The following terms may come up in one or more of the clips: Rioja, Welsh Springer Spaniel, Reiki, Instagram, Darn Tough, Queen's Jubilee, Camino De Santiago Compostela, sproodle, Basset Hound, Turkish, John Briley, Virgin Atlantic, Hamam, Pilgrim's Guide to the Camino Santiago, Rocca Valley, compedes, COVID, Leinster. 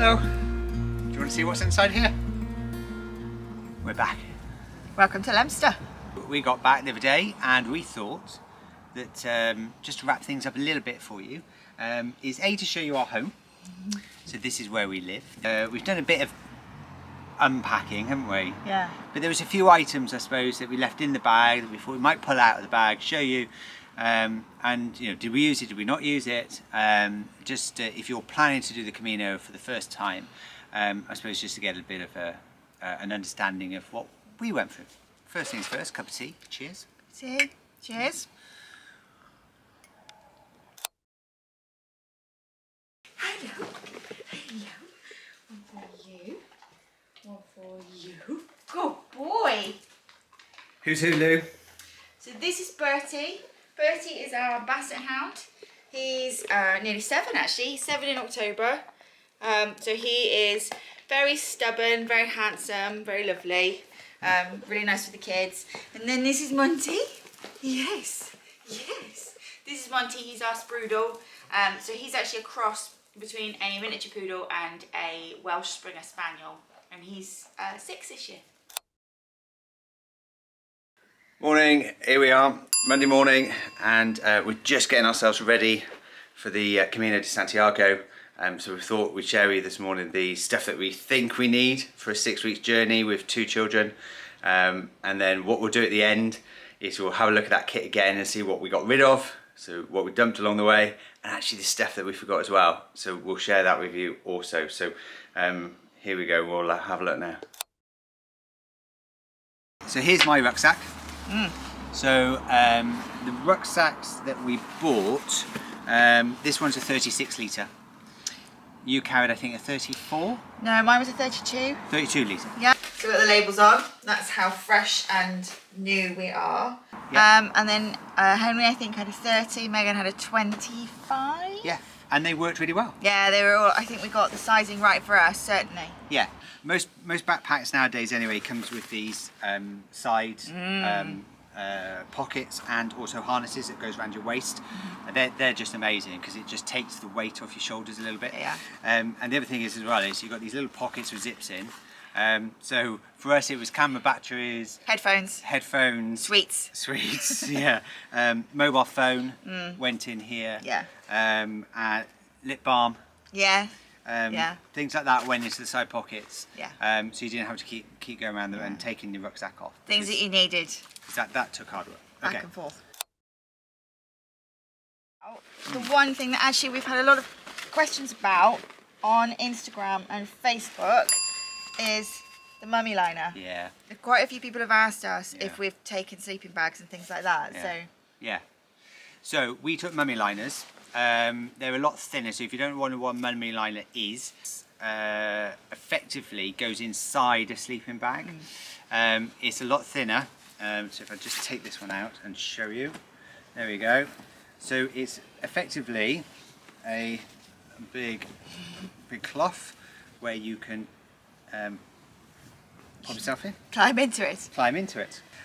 Hello. Do you want to see what's inside here? We're back. Welcome to Leinster. We got back the other day and we thought that just to wrap things up a little bit for you is A, to show you our home. So this is where we live. We've done a bit of unpacking, haven't we? Yeah. But there was a few items, I suppose, that we left in the bag that we thought we might pull out of the bag, show you, and you know, did we use it? Did we not use it? Just if you're planning to do the Camino for the first time, I suppose just to get a bit of a, an understanding of what we went through. First things first, cup of tea. Cheers. Tea. Cheers. Hello. Hello. One for you. One for you. Good boy. Who's who, Lou? So this is Bertie. Bertie is our Basset Hound. He's nearly 7 actually. He's 7 in October. So he is very stubborn, very handsome, very lovely. Really nice for the kids. And then this is Monty. Yes, yes. This is Monty, he's our sproodle. So he's actually a cross between a miniature poodle and a Welsh Springer Spaniel. And he's 6 this year. Morning, here we are, Monday morning, and we're just getting ourselves ready for the Camino de Santiago. So we thought we'd share with you this morning the stuff that we think we need for a 6-week journey with 2 children. And then what we'll do at the end is we'll have a look at that kit again and see what we got rid of, so what we dumped along the way, and actually the stuff that we forgot as well. So we'll share that with you also. So here we go, we'll have a look now. So here's my rucksack. Mm. So the rucksacks that we bought, this one's a 36 litre. You carried, I think, a 34? No, mine was a 32. 32 litre. Yeah. So what the labels are, that's how fresh and new we are. Yeah. And then Henry, I think, had a 30, Megan had a 25. Yeah, and they worked really well. Yeah, they were all, I think we got the sizing right for us, certainly. Yeah, most backpacks nowadays anyway comes with these side pockets and also harnesses that goes around your waist. Mm. They're just amazing because it just takes the weight off your shoulders a little bit. Yeah. And the other thing is as well is you've got these little pockets with zips in. So for us it was camera batteries, headphones, sweets, yeah, mobile phone went in here. Yeah. Lip balm. Yeah. Yeah. Things like that went into the side pockets. Yeah. So you didn't have to keep going around them and taking your rucksack off. Things that you needed. That took hard work. Okay. Back and forth. Oh, the one thing that actually we've had a lot of questions about on Instagram and Facebook is the mummy liner. Yeah. Quite a few people have asked us if we've taken sleeping bags and things like that. Yeah. So. Yeah. So we took mummy liners. They're a lot thinner, so if you don't know what a mummy liner is, effectively goes inside a sleeping bag. Mm. It's a lot thinner, so if I just take this one out and show you, there we go. So it's effectively a big cloth where you can pop yourself in. Climb into it.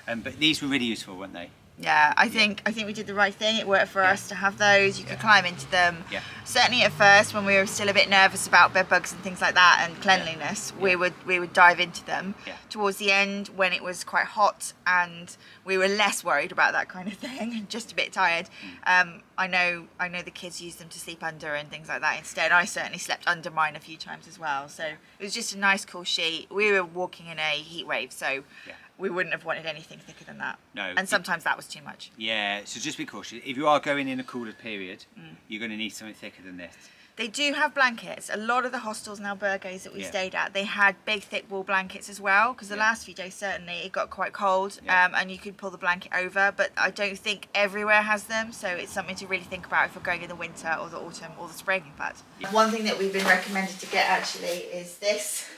But these were really useful, weren't they? Yeah, I think we did the right thing. It worked for us to have those. You could climb into them. Yeah. Certainly at first, when we were still a bit nervous about bed bugs and things like that and cleanliness, we would dive into them. Yeah. Towards the end, when it was quite hot and we were less worried about that kind of thing and just a bit tired, I know the kids used them to sleep under and things like that instead. I certainly slept under mine a few times as well. So it was just a nice cool sheet. We were walking in a heat wave, so. Yeah. We wouldn't have wanted anything thicker than that. No. And sometimes that was too much. Yeah, so just be cautious. If you are going in a cooler period, you're going to need something thicker than this. They do have blankets. A lot of the hostels and albergues that we stayed at, they had big thick wool blankets as well, because the last few days certainly it got quite cold, and you could pull the blanket over, but I don't think everywhere has them, so it's something to really think about if we're going in the winter or the autumn or the spring, in fact. Yeah. One thing that we've been recommended to get actually is this,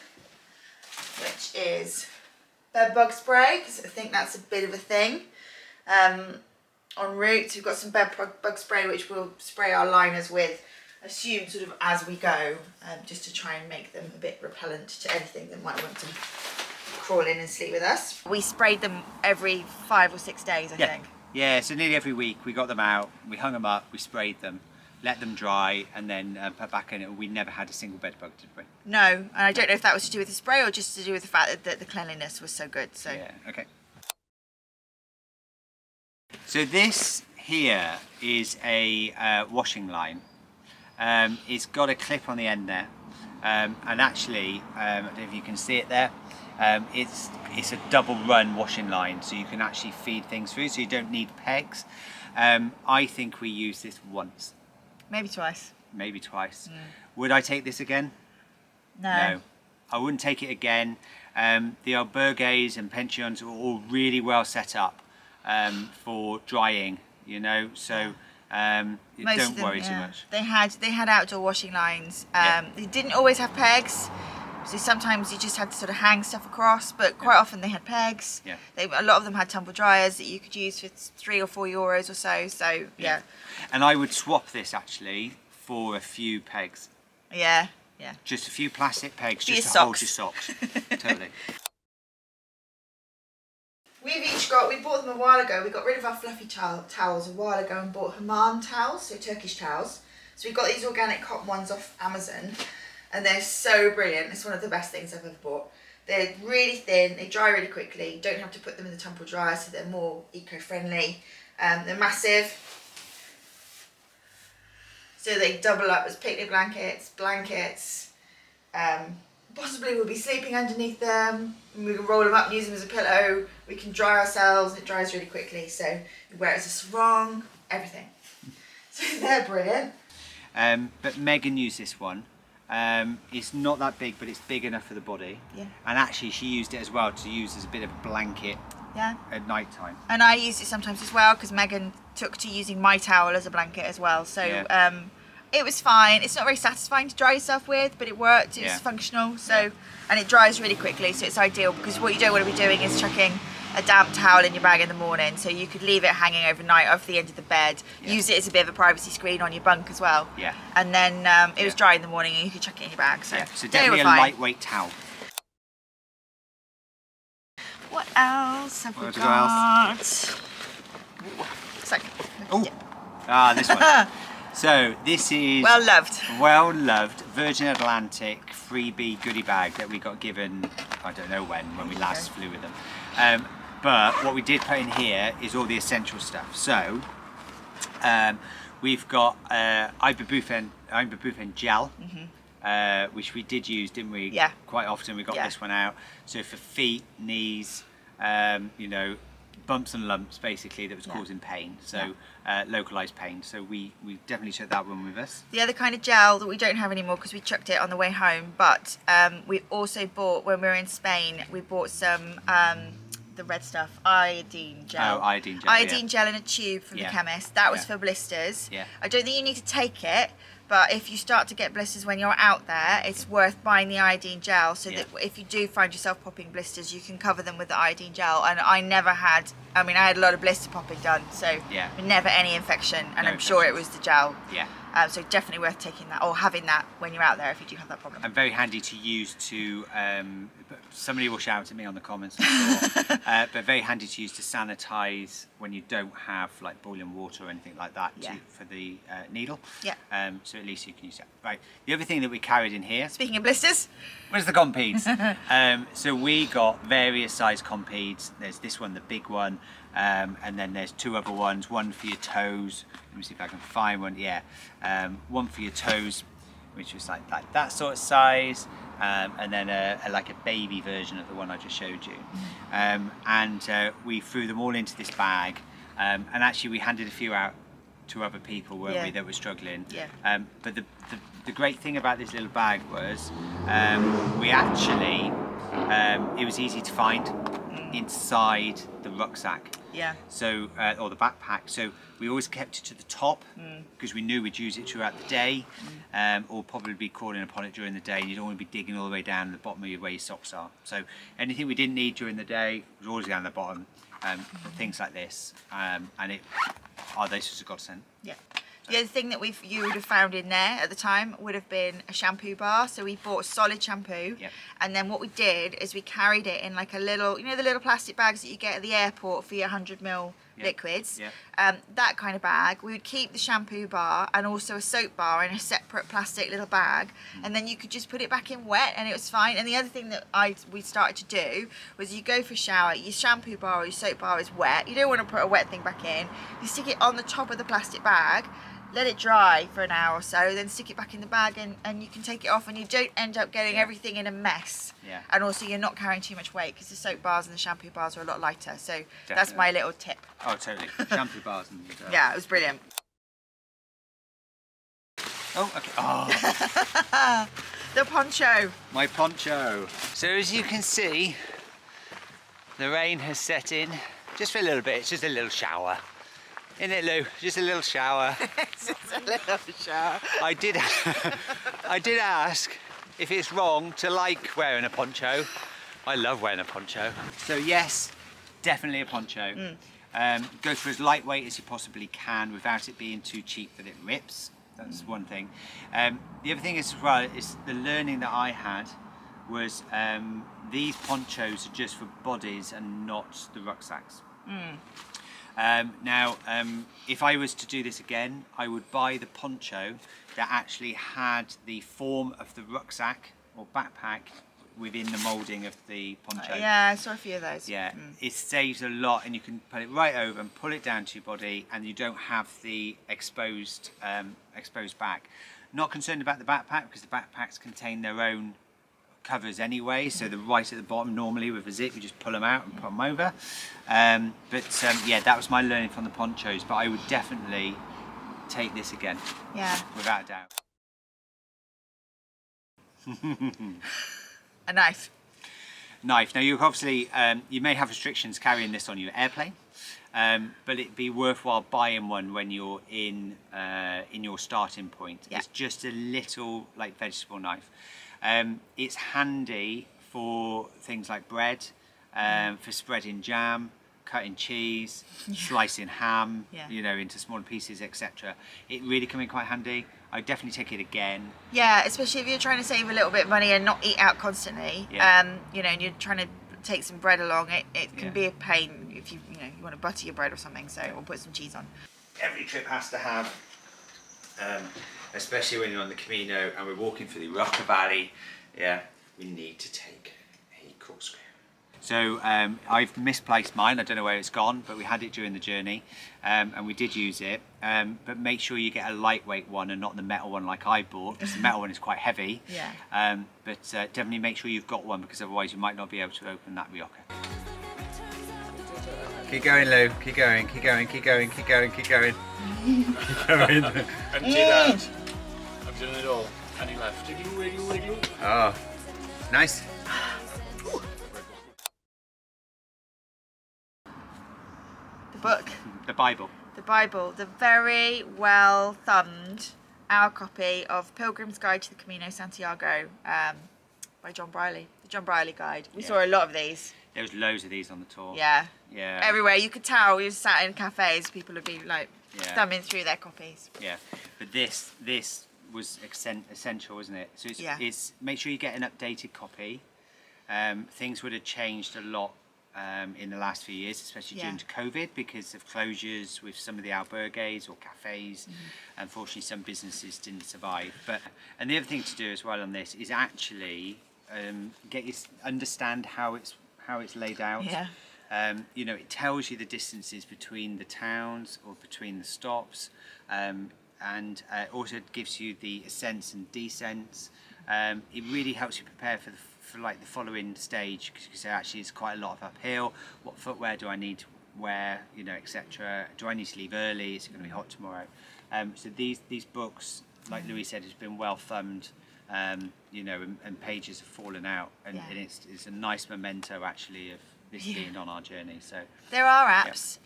which is bed bug spray, because I think that's a bit of a thing. En route, we've got some bed bug spray which we'll spray our liners with, assume sort of as we go, just to try and make them a bit repellent to anything that might want to crawl in and sleep with us. We sprayed them every 5 or 6 days, I think. Yeah, so nearly every week we got them out, we hung them up, we sprayed them. let them dry, and then put back in it. We never had a single bed bug, did we? No, and I don't know if that was to do with the spray or just to do with the fact that the cleanliness was so good. So yeah, okay. So this here is a washing line. It's got a clip on the end there, and actually, I don't know if you can see it there. It's a double run washing line, so you can actually feed things through, so you don't need pegs. I think we used this once, maybe twice. Maybe twice. Mm. Would I take this again? No. No, I wouldn't take it again. The albergues and pensions were all really well set up for drying, you know. So don't worry too much. They had outdoor washing lines. They didn't always have pegs. So sometimes you just had to sort of hang stuff across, but quite often they had pegs. Yeah. A lot of them had tumble dryers that you could use for €3 or €4 or so. So yeah. And I would swap this actually for a few pegs. Yeah, yeah. Just a few plastic pegs just to hold your socks. Totally. We've each got, we bought them a while ago. We got rid of our fluffy towels a while ago and bought Hamam towels, so Turkish towels. So we've got these organic cotton ones off Amazon. And they're so brilliant. It's one of the best things I've ever bought. They're really thin, they dry really quickly. You don't have to put them in the tumble dryer, so they're more eco-friendly. They're massive. So they double up as picnic blankets, possibly we'll be sleeping underneath them. We can roll them up and use them as a pillow. We can dry ourselves and it dries really quickly. So you wear it as a sarong, everything. So they're brilliant. But Megan used this one. It's not that big, but it's big enough for the body. Yeah. And actually she used it as well to use as a bit of a blanket at night time. And I used it sometimes as well because Megan took to using my towel as a blanket as well. So it was fine. It's not very satisfying to dry yourself with, but it worked. It was functional. So and it dries really quickly, so it's ideal because what you don't want to be doing is chucking a damp towel in your bag in the morning. So you could leave it hanging overnight off the end of the bed, use it as a bit of a privacy screen on your bunk as well. Yeah. And then it was dry in the morning and you could chuck it in your bag. So, so definitely a lightweight towel. What else have we got? Oh, this one. So this is well loved Virgin Atlantic freebie goodie bag that we got given, I don't know when we last flew with them. But what we did put in here is all the essential stuff. So we've got ibuprofen gel, which we did use, didn't we? Yeah. Quite often we got this one out. So for feet, knees, you know, bumps and lumps basically that was causing pain. So localized pain. So we definitely took that one with us. The other kind of gel that we don't have anymore because we chucked it on the way home, but we also bought, when we were in Spain, we bought some the red stuff, iodine gel. Oh, iodine gel. Iodine gel in a tube from the chemist. That was for blisters. Yeah. I don't think you need to take it, but if you start to get blisters when you're out there, it's worth buying the iodine gel so that if you do find yourself popping blisters, you can cover them with the iodine gel. And I never had, I mean, I had a lot of blister popping done, so never any infection. And no I'm sure it was the gel. Yeah. So definitely worth taking that or having that when you're out there if you do have that problem. And very handy to use to, somebody will shout at me on the comments, but very handy to use to sanitize when you don't have like boiling water or anything like that for the needle. Yeah. So at least you can use that. Right, the other thing that we carried in here. Speaking of blisters. Where's the compedes? So we got various size compedes. There's this one, the big one. And then there's two other ones, one for your toes. Let me see if I can find one. Yeah, one for your toes, which was like that sort of size, and then like a baby version of the one I just showed you. And we threw them all into this bag, and actually we handed a few out to other people, weren't we, that were struggling. Yeah. But the great thing about this little bag was we actually it was easy to find inside the rucksack. Yeah. So, or the backpack. So we always kept it to the top because we knew we'd use it throughout the day, or probably be calling upon it during the day. And you don't want to be digging all the way down the bottom of where your socks are. So anything we didn't need during the day was always down the bottom. Things like this, and it this was a godsend. Yeah. The other thing that you would have found in there at the time would have been a shampoo bar. So we bought solid shampoo, and then what we did is we carried it in like a little, you know, the little plastic bags that you get at the airport for your 100ml liquids, that kind of bag. We would keep the shampoo bar and also a soap bar in a separate plastic little bag, and then you could just put it back in wet and it was fine. And the other thing that we started to do was you go for a shower, your shampoo bar or your soap bar is wet, you don't want to put a wet thing back in, you stick it on the top of the plastic bag, let it dry for an hour or so, then stick it back in the bag, and you can take it off and you don't end up getting everything in a mess. Yeah. And also you're not carrying too much weight because the soap bars and the shampoo bars are a lot lighter. So definitely. That's my little tip. Oh, totally. Shampoo bars and... yeah, it was brilliant. Oh, okay. Oh. The poncho. My poncho. So as you can see, the rain has set in just for a little bit. It's just a little shower. Isn't it, Lou? Just a little shower. It's just a little shower. I did ask if it's wrong to like wearing a poncho. I love wearing a poncho. So yes, definitely a poncho. Go for as lightweight as you possibly can without it being too cheap that it rips. That's one thing. The other thing is, as well, is the learning that I had was these ponchos are just for bodies and not the rucksacks. If I was to do this again, I would buy the poncho that actually had the form of the rucksack or backpack within the moulding of the poncho. Yeah, I saw a few of those. Yeah, it saves a lot, and you can put it right over and pull it down to your body, and you don't have the exposed exposed back. Not concerned about the backpack because the backpacks contain their own covers anyway, so the right at the bottom normally with a zip, you just pull them out and put them over. Yeah, that was my learning from the ponchos, but I would definitely take this again. Yeah. Without a doubt. A knife. Knife. Now you obviously, you may have restrictions carrying this on your airplane, but it'd be worthwhile buying one when you're in your starting point. Yeah. It's just a little like vegetable knife. It's handy for things like bread, for spreading jam, cutting cheese, slicing ham, you know, into smaller pieces, etc. It really come in quite handy. I'd definitely take it again. Yeah, especially if you're trying to save a little bit of money and not eat out constantly. Yeah. You know, and you're trying to take some bread along. It can be a pain if you want to butter your bread or something. So we'll put some cheese on. Every trip has to have. Especially when you're on the Camino and we're walking through the Rocca Valley, we need to take a corkscrew. So I've misplaced mine, I don't know where it's gone, but we had it during the journey and we did use it, but make sure you get a lightweight one and not the metal one like I bought, because the metal one is quite heavy. Yeah. Definitely make sure you've got one, because otherwise you might not be able to open that Rioja. Keep going, Lou, keep going, keep going, keep going, keep going, keep going. Keep going. Empty that. I've done it all. And he left. Oh, nice. The book. The Bible. The Bible. The very well thumbed our copy of Pilgrim's Guide to the Camino Santiago by John Briley. The John Briley guide. We saw a lot of these. There was loads of these on the tour. Yeah. Yeah. Everywhere. You could tell we were sat in cafes, people would be like thumbing through their copies. Yeah. But this was essential, wasn't it? So it's make sure you get an updated copy. Things would have changed a lot in the last few years, especially during COVID, because of closures with some of the albergues or cafes. Unfortunately, some businesses didn't survive. And the other thing to do as well on this is actually understand how it's laid out. Yeah. You know, it tells you the distances between the towns or between the stops, and also gives you the ascents and descents. It really helps you prepare for the following stage, because actually it's quite a lot of uphill. What footwear do I need to wear, you know, etc. Do I need to leave early? Is it going to be hot tomorrow? So these books, like Louis said, has been well thumbed. You know, and pages have fallen out, and it's a nice memento actually of this being on our journey. So there are apps,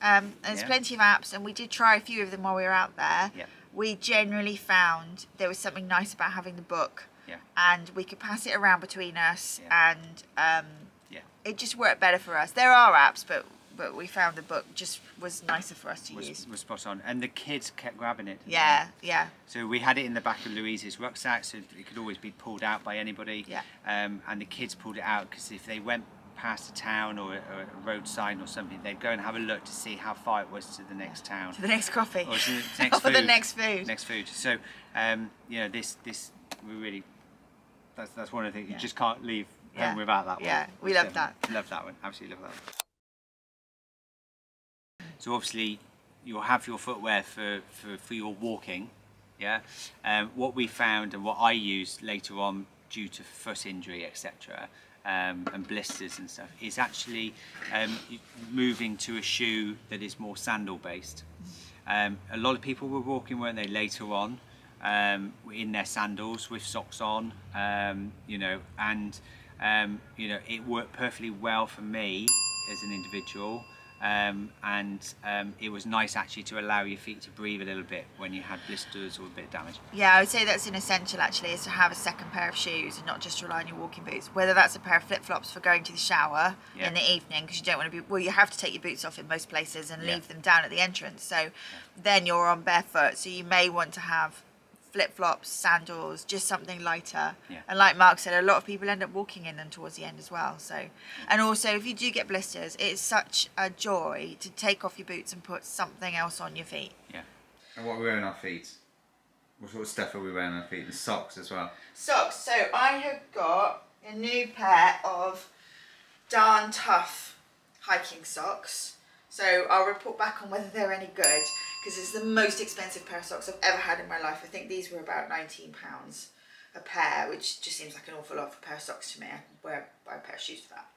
there's plenty of apps, and we did try a few of them while we were out there. We generally found there was something nice about having the book, and we could pass it around between us, and it just worked better for us. There are apps, but we found the book just was nicer for us to use. Was spot on, and the kids kept grabbing it. Yeah. So we had it in the back of Louise's rucksack, so it could always be pulled out by anybody. And the kids pulled it out, because if they went past a town or a road sign or something, they'd go and have a look to see how far it was to the next town. To the next coffee. Or to the next or food. The next food. Next food. So, you know, this, we really, that's one of the things, you just can't leave home without that one. Yeah, we love that. Love that one, absolutely love that one. So obviously, you'll have your footwear for your walking, yeah? What we found and what I used later on due to foot injury, etc., and blisters and stuff, is actually moving to a shoe that is more sandal based. A lot of people were walking, weren't they, later on, in their sandals with socks on, you know, and you know, it worked perfectly well for me as an individual. It was nice actually to allow your feet to breathe a little bit when you had blisters or a bit of damage. Yeah, I would say that's an essential actually, is to have a second pair of shoes and not just rely on your walking boots. Whether that's a pair of flip-flops for going to the shower in the evening, because you don't want to be, well, you have to take your boots off in most places and leave them down at the entrance. So then you're on barefoot, so you may want to have flip-flops, sandals, just something lighter. And like Mark said, a lot of people end up walking in them towards the end as well. So, and also if you do get blisters, it's such a joy to take off your boots and put something else on your feet. Yeah. And what are we wearing on our feet? What sort of stuff are we wearing on our feet? And socks as well. Socks. So I have got a new pair of Darn Tough hiking socks. So I'll report back on whether they're any good, because it's the most expensive pair of socks I've ever had in my life. I think these were about £19 a pair, which just seems like an awful lot for a pair of socks to me. I can buy a pair of shoes for that.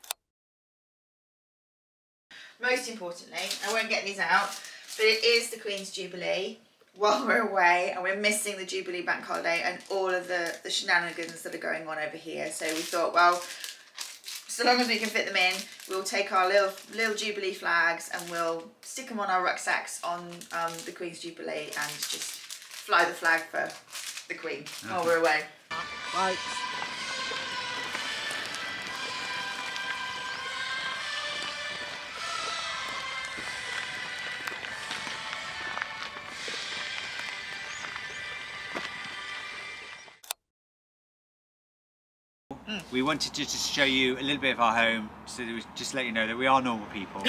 Most importantly, I won't get these out, but it is the Queen's Jubilee while we're away, and we're missing the Jubilee bank holiday and all of the shenanigans that are going on over here. So we thought, well, so long as we can fit them in, we'll take our little Jubilee flags and we'll stick them on our rucksacks on the Queen's Jubilee and just fly the flag for the Queen while we're away. Right. We wanted to just show you a little bit of our home, so just let you know that we are normal people.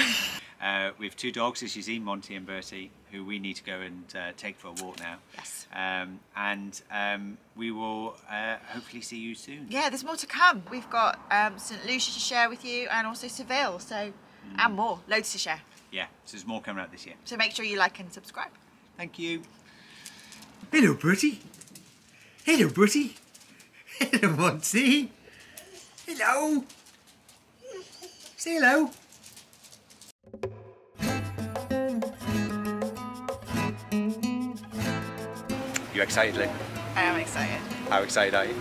We have two dogs, as you see, Monty and Bertie, who we need to go and take for a walk now. Yes. We will hopefully see you soon. Yeah, there's more to come. We've got St. Lucia to share with you, and also Seville, so, and more, loads to share. Yeah, so there's more coming up this year. So make sure you like and subscribe. Thank you. Hello, Bertie. Hello, Bertie. Hello, Monty. Hello. Say hello. You excited, Lynn? I am excited. How excited are you?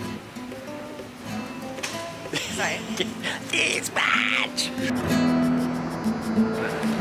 Excited. It's bad.